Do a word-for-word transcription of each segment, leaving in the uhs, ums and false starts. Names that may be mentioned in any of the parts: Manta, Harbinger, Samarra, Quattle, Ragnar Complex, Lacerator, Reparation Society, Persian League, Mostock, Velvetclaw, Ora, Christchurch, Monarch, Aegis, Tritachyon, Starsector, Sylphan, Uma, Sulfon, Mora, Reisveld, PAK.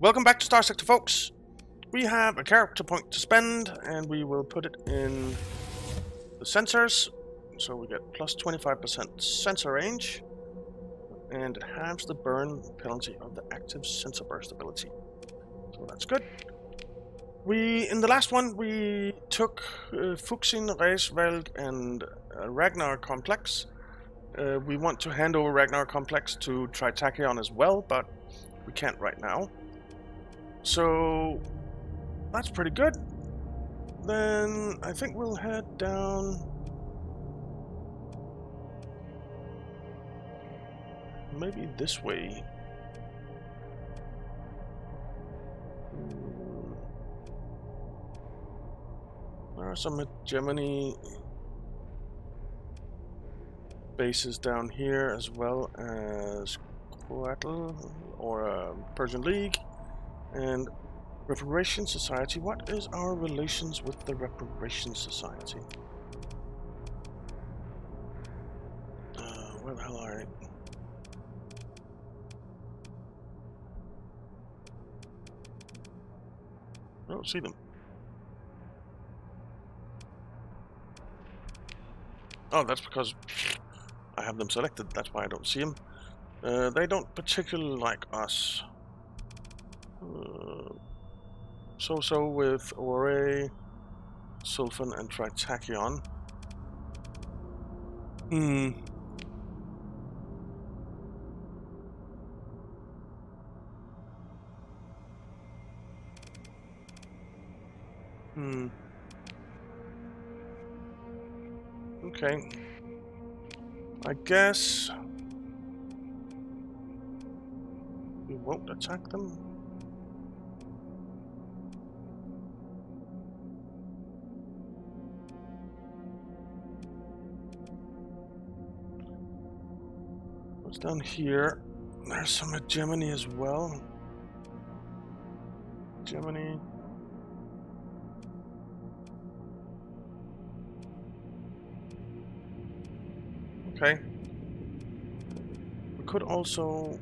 Welcome back to Starsector, folks. We have a character point to spend, and we will put it in the sensors. So we get plus twenty-five percent sensor range, and it halves the burn penalty of the active sensor burst ability. So that's good. We in the last one we took uh, Fuxin, Reisveld, and uh, Ragnar Complex. Uh, we want to hand over Ragnar Complex to Tritachyon as well, but we can't right now. So that's pretty good. Then I think we'll head down. Maybe this way. There are some hegemony bases down here, as well as Quattle or uh, Persian League and Reparation Society. What is our relations with the Reparation Society? Uh, where the hell are it? I don't see them. Oh, that's because I have them selected. That's why I don't see them. Uh, they don't particularly like us. Uh, so so with Ora, Sulfon, and Tritachyon. Hmm. Hmm. Okay. I guess we won't attack them. What's down here? There's some hegemony as well. Hegemony. Okay. We could also.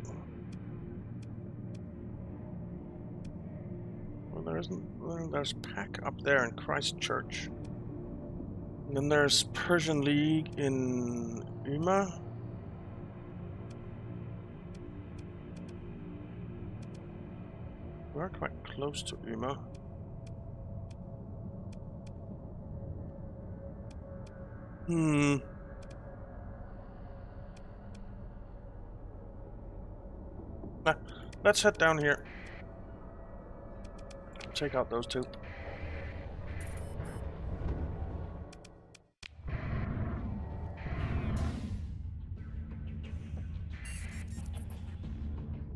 Well, there isn't. Well, there's P A K up there in Christchurch. And then there's Persian League in Uma. We're quite close to Uma. Hmm. Nah, let's head down here. Take out those two.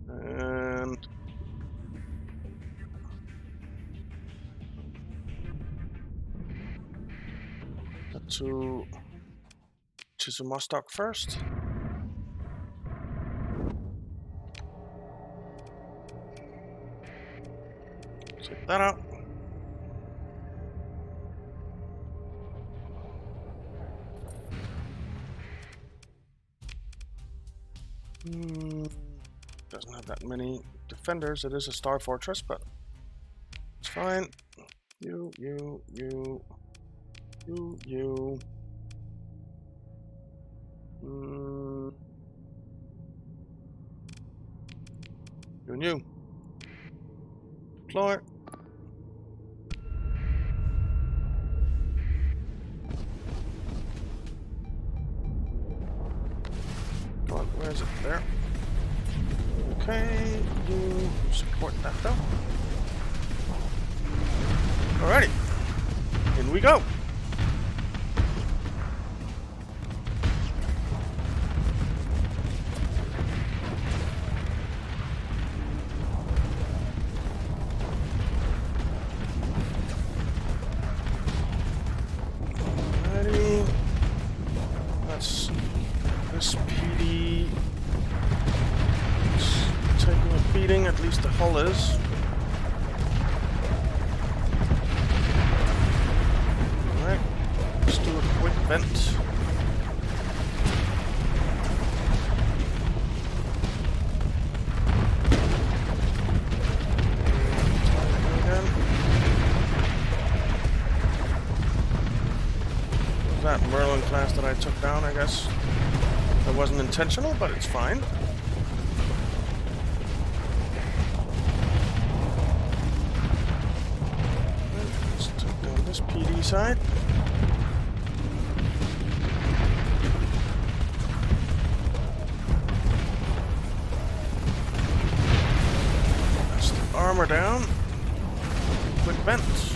And to to some Mostock first. That out. Mm, doesn't have that many defenders. It is a star fortress, but it's fine. You, you, you, you, you. Mm. You and you. Deploy. Where's it? There. Okay, you support that though. Alrighty, in we go. took down, I guess. That wasn't intentional, but it's fine. Let's take down this P D side. That's the armor down. Quick vents.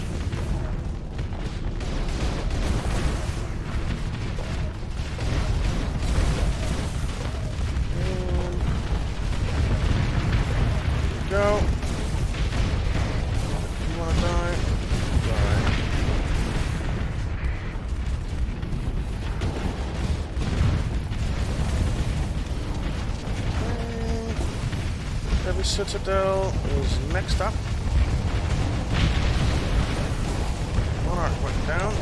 Citadel is next up. Monarch went down.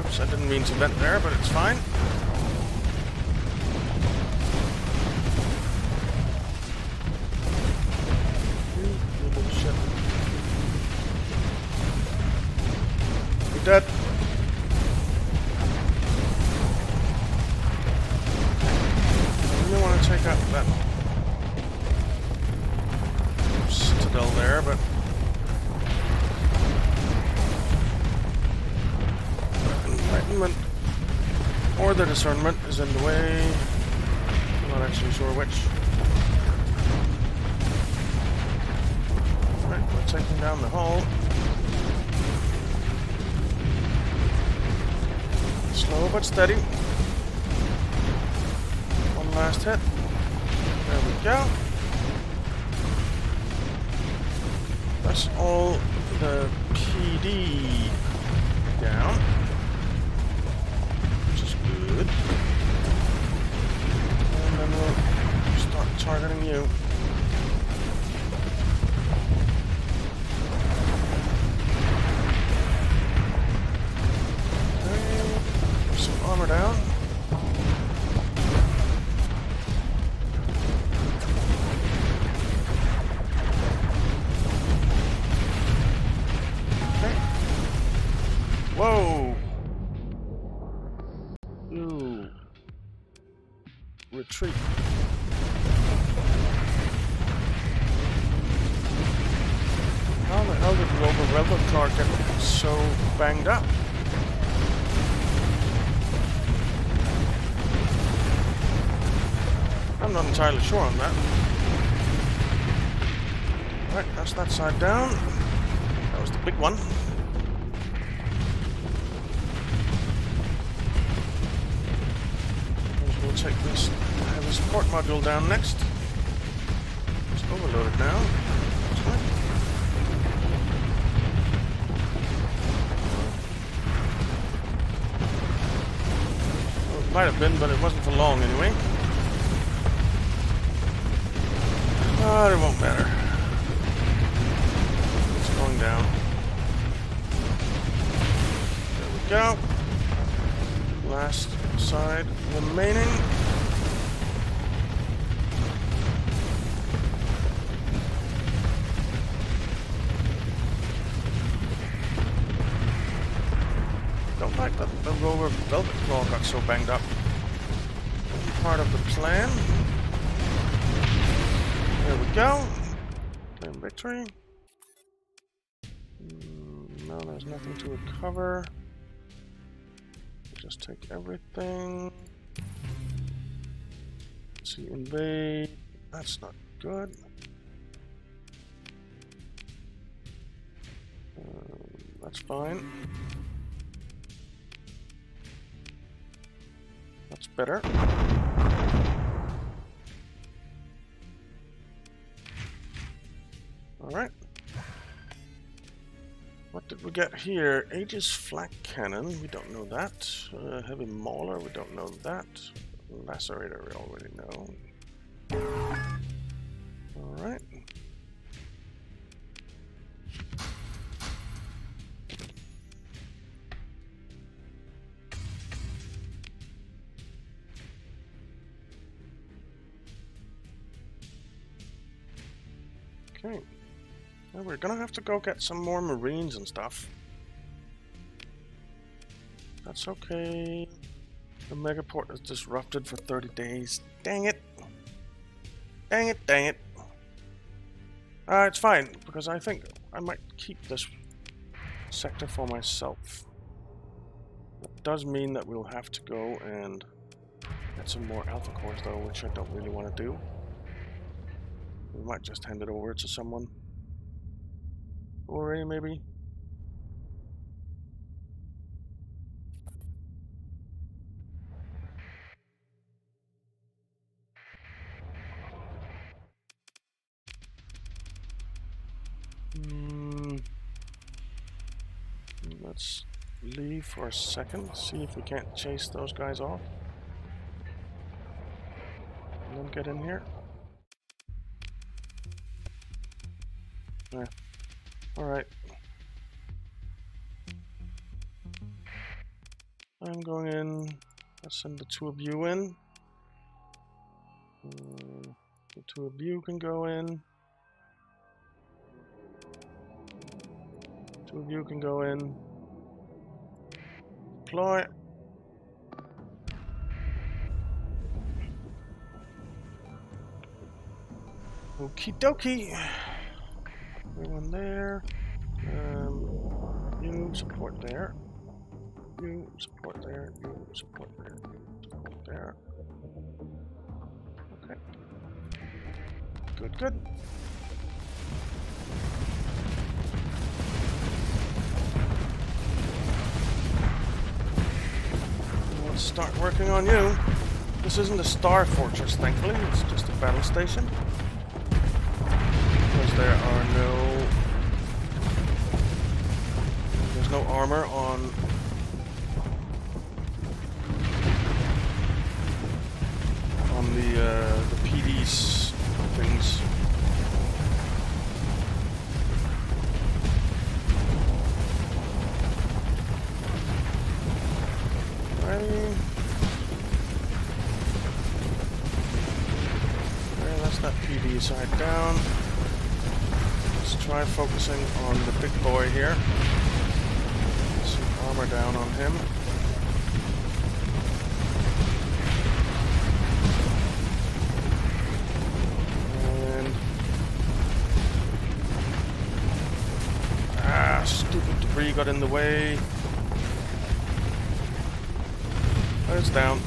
Oops, I didn't mean to vent there, but it's fine. You're dead. I really want to take out that Citadel there, but enlightenment or the discernment is in the way. I'm not actually sure which. All right, we're taking down the hull. Slow but steady. One last hit. There we go. That's all the P D down, which is good. And then we'll start targeting you. Okay, some armor down. Whoa! Ooh. Retreat. How the hell did the Global Velvetclaw get so banged up? I'm not entirely sure on that. Alright, that's that side down. That was the big one. We'll take this heavy support module down next. It's overloaded now. That's fine. Well, it might have been, but it wasn't for long anyway. But it won't matter. It's going down. There we go. Last side remaining. Don't like that the rover Velvetclaw got so banged up. Part of the plan. There we go. Claim victory. Mm, no, there's nothing to recover. Just take everything. Let's see, invade. That's not good. Um, that's fine. That's better. All right. What did we get here? Aegis flak cannon, we don't know that. Uh, heavy mauler, we don't know that. Lacerator, we already know. Alright. Okay. Well, we're gonna have to go get some more marines and stuff. That's okay. The megaport is disrupted for thirty days. Dang it. Dang it, dang it. Uh, it's fine, because I think I might keep this sector for myself. It does mean that we'll have to go and get some more alpha cores, though, which I don't really want to do. We might just hand it over to someone. Ora, maybe? Mm. Let's leave for a second, see if we can't chase those guys off. And then get in here. Yeah. Alright. I'm going in. Let's send the two of you in. Mm. The two of you can go in. Two of you can go in. Deploy. Okie dokie. Everyone there. Um, you support there. You support there. You support there. You support there. Okay. Good, good. Start working on you. This isn't a star fortress, thankfully. It's just a battle station. Because there are no... There's no armor on... On the, uh, the P D's things. Side down. Let's try focusing on the big boy here. Get some armor down on him. And ah, stupid debris got in the way. But it's down.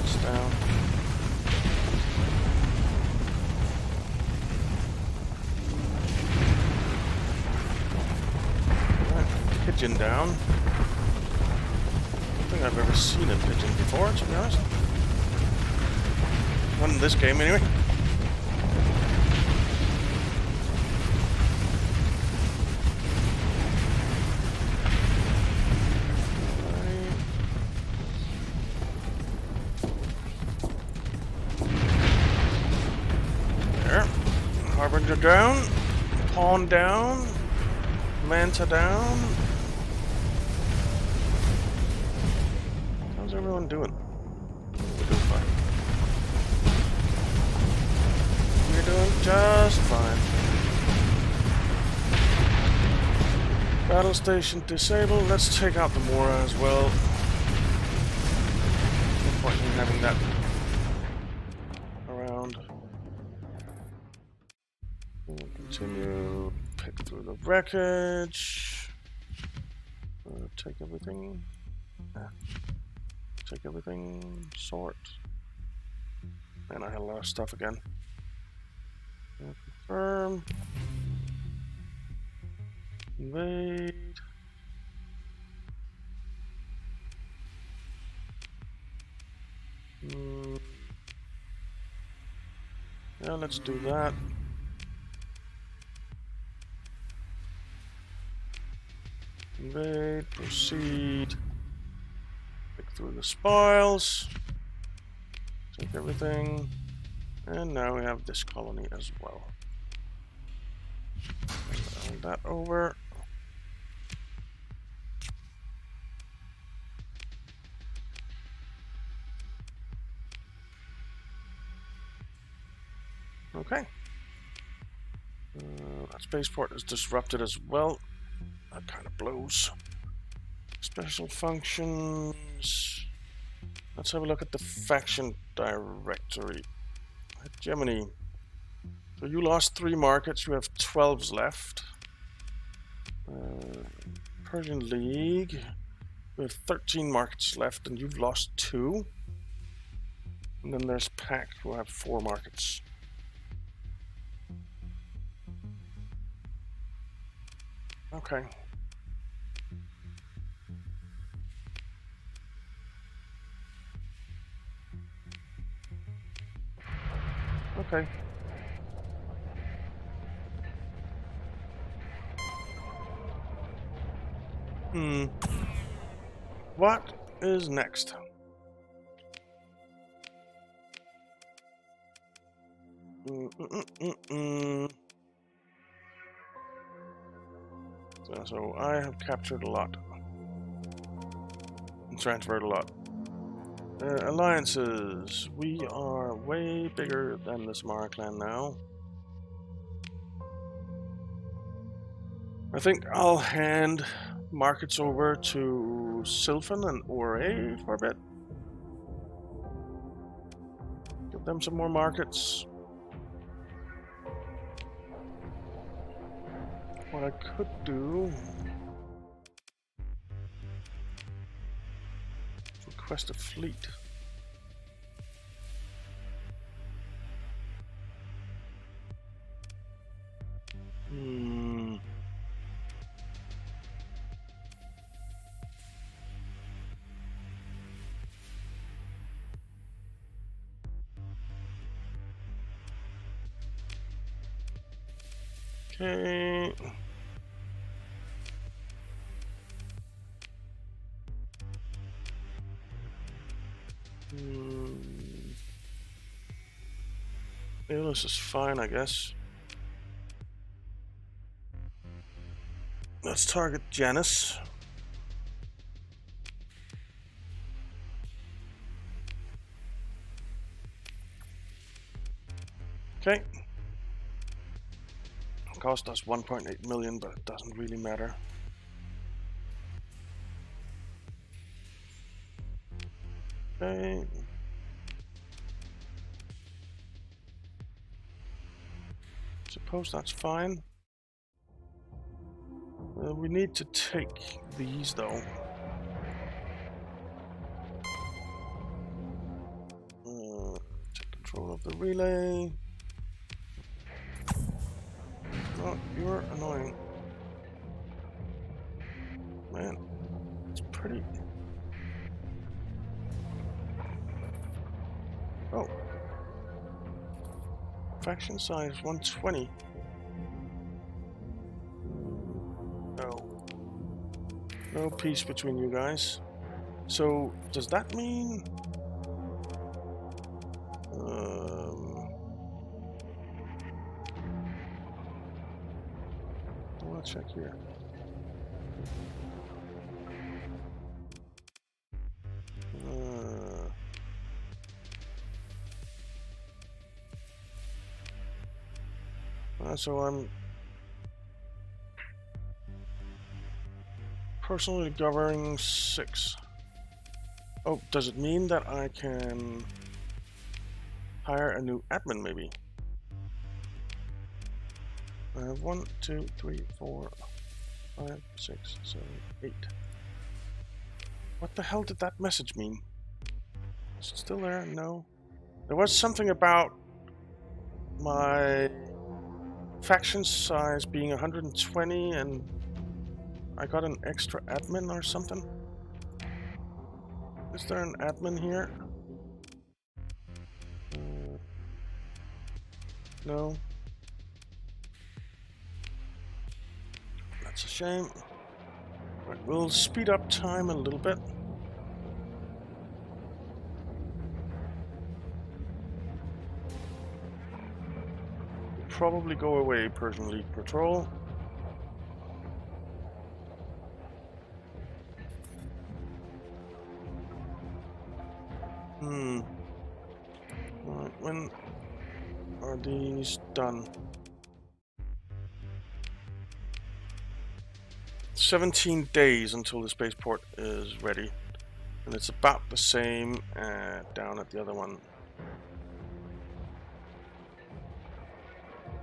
It's down. Pigeon down. I don't think I've ever seen a pigeon before, to be honest. Not in this game, anyway. There. Harbinger down. Pawn down. Manta down. How's everyone doing? We're doing fine. We're doing just fine. Battle station disabled. Let's take out the Mora as well. No point in having that around. We'll continue. Pick through the wreckage. Uh, take everything. Ah. Take everything. Sort. Man, I had a lot of stuff again. And confirm. Invade. Mm. Yeah, let's do that. Invade, proceed, pick through the spoils, take everything, and now we have this colony as well. Round that over. Okay. Uh, that spaceport is disrupted as well. That kind of blows. It's Special functions. Let's have a look at the faction directory. Hegemony. So you lost three markets, you have twelves left. Uh, Persian League. We have thirteen markets left and you've lost two. And then there's P A K, who have four markets. Okay. Okay. Hmm. What is next? Mm -mm -mm -mm. So, so I have captured a lot and transferred a lot. Uh, alliances. We are way bigger than the Samarra clan now. I think I'll hand markets over to Sylphan and Ora for a bit. Give them some more markets. What I could do, request a fleet. Hmm. Okay. This is fine, I guess. Let's target Janice. Okay. It cost us one point eight million, but it doesn't really matter. Okay. Suppose that's fine. Uh, we need to take these though. Uh, take control of the relay. Oh, you're annoying. Man, it's pretty. Oh. Faction size one twenty. No. No peace between you guys. So, does that mean... Um, I'll check here. So I'm personally governing six. Oh, does it mean that I can hire a new admin maybe? I have one, two, three, four, five, six, seven, eight. What the hell did that message mean? Is it still there? No. There was something about my faction size being one hundred twenty and I got an extra admin or something. Is there an admin here? Uh, no. That's a shame. Right, we'll speed up time a little bit. Probably go away, Persian League patrol. Hmm. Right, when are these done? seventeen days until the spaceport is ready, and it's about the same uh, down at the other one.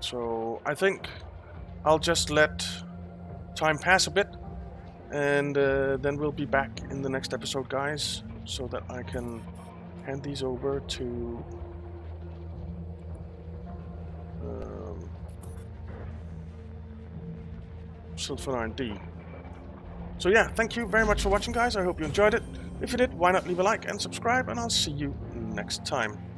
So I think I'll just let time pass a bit, and uh, then we'll be back in the next episode, guys, so that I can hand these over to um, Sylphan R and D. So yeah, thank you very much for watching, guys. I hope you enjoyed it. If you did, why not leave a like and subscribe, and I'll see you next time.